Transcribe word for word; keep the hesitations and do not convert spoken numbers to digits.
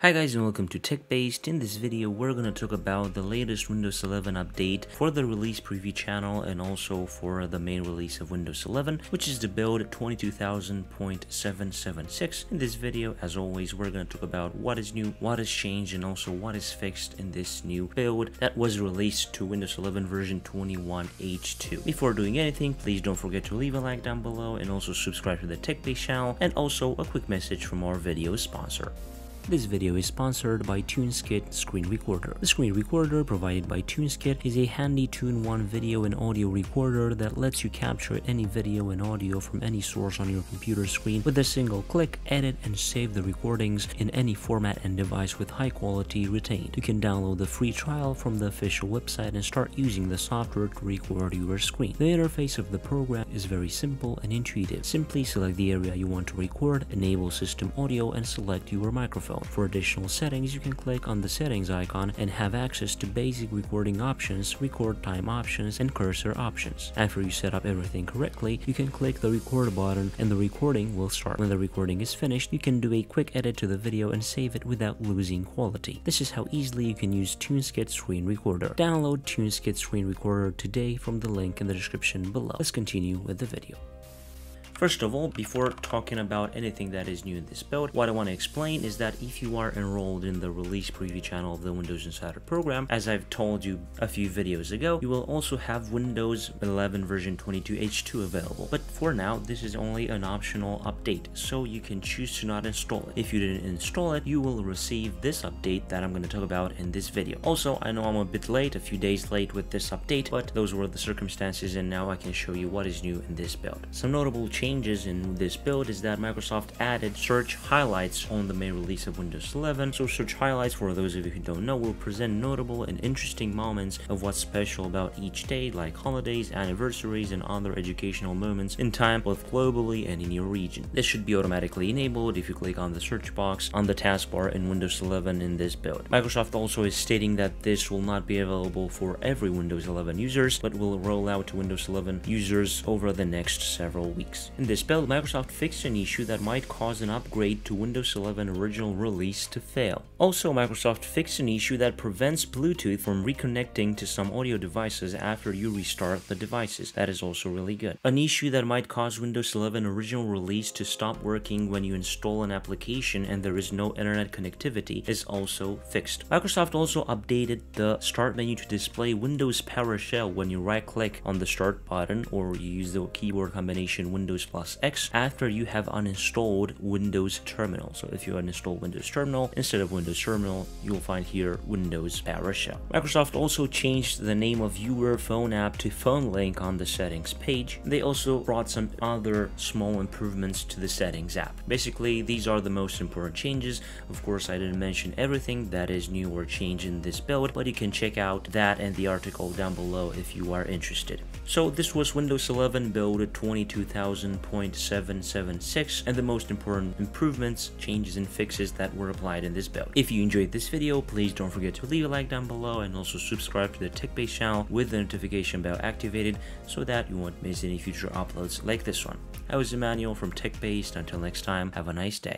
Hi guys and welcome to TechBased. In this video we're gonna talk about the latest Windows eleven update for the release preview channel and also for the main release of Windows eleven, which is the build twenty-two thousand point seven seven six. In this video, as always, we're gonna talk about what is new, what is changed, and also what is fixed in this new build that was released to Windows eleven version twenty-one H two. Before doing anything, please don't forget to leave a like down below and also subscribe to the TechBased channel, and also a quick message from our video sponsor. This video is sponsored by TunesKit Screen Recorder. The screen recorder provided by TunesKit is a handy two in one video and audio recorder that lets you capture any video and audio from any source on your computer screen with a single click, edit and save the recordings in any format and device with high quality retained. You can download the free trial from the official website and start using the software to record your screen. The interface of the program is very simple and intuitive. Simply select the area you want to record, enable system audio and select your microphone. For additional settings, you can click on the settings icon and have access to basic recording options, record time options, and cursor options. After you set up everything correctly, you can click the record button and the recording will start. When the recording is finished, you can do a quick edit to the video and save it without losing quality. This is how easily you can use TuneSkit Screen Recorder. Download TuneSkit Screen Recorder today from the link in the description below. Let's continue with the video. First of all, before talking about anything that is new in this build, what I want to explain is that if you are enrolled in the release preview channel of the Windows Insider program, as I've told you a few videos ago, you will also have Windows eleven version twenty-two H two available. But for now, this is only an optional update, so you can choose to not install it. If you didn't install it, you will receive this update that I'm going to talk about in this video. Also, I know I'm a bit late, a few days late with this update, but those were the circumstances and now I can show you what is new in this build. Some notable changes changes in this build is that Microsoft added search highlights on the main release of Windows eleven. So search highlights, for those of you who don't know, will present notable and interesting moments of what's special about each day, like holidays, anniversaries, and other educational moments in time, both globally and in your region. This should be automatically enabled if you click on the search box on the taskbar in Windows eleven in this build. Microsoft also is stating that this will not be available for every Windows eleven users, but will roll out to Windows eleven users over the next several weeks. In this build, Microsoft fixed an issue that might cause an upgrade to Windows eleven original release to fail. Also, Microsoft fixed an issue that prevents Bluetooth from reconnecting to some audio devices after you restart the devices. That is also really good. An issue that might cause Windows eleven original release to stop working when you install an application and there is no internet connectivity is also fixed. Microsoft also updated the start menu to display Windows PowerShell when you right-click on the start button or you use the keyboard combination Windows plus X after you have uninstalled Windows Terminal. So if you uninstall Windows Terminal, instead of Windows Terminal, you'll find here Windows PowerShell. Microsoft also changed the name of your phone app to Phone Link on the settings page. They also brought some other small improvements to the settings app. Basically, these are the most important changes. Of course, I didn't mention everything that is new or changed in this build, but you can check out that and the article down below if you are interested. So this was Windows eleven build twenty-two thousand point seven seven six and the most important improvements, changes and fixes that were applied in this build. If you enjoyed this video, please don't forget to leave a like down below and also subscribe to the TechBased channel with the notification bell activated so that you won't miss any future uploads like this one. I was Emmanuel from TechBased. Until next time, have a nice day.